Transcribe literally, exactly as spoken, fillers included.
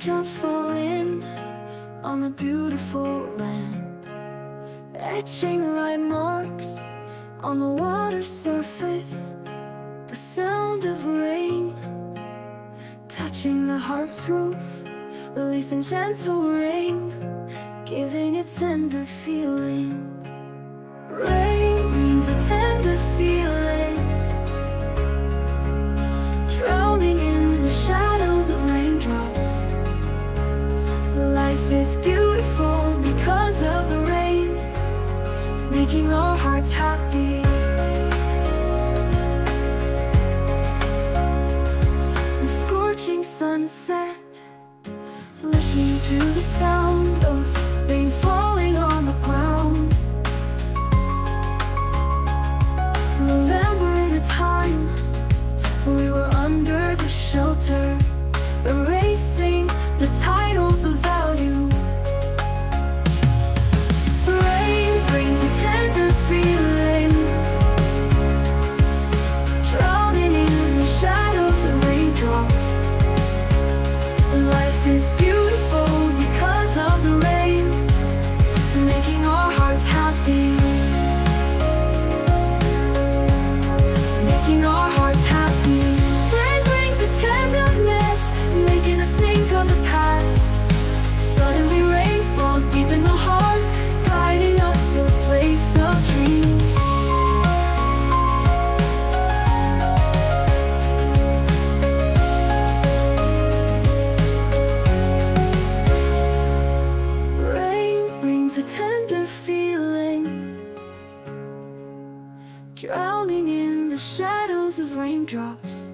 Raindrops falling on the beautiful land, etching light marks on the water's surface. The sound of rain touching the heart's roof, releasing gentle rain, giving a tender feeling. Rain brings a tender feeling, drowning in the shadows of raindrops. Life is beautiful because of the rain, making our hearts happy. The scorching sunset, listening to the sound of rain falling on the ground. Remembering the time we were under the shelter, erasing the titles of value. Rain brings a tender feeling, drowning in the shadows of raindrops. Life is beautiful because of the rain, making our hearts happy. Making our hearts happy. Rain brings a tenderness, making us think of the past. Suddenly rain falls deep in the heart, guiding us to a place of dreams. Rain brings a tender feeling, drowning in the shadows of raindrops.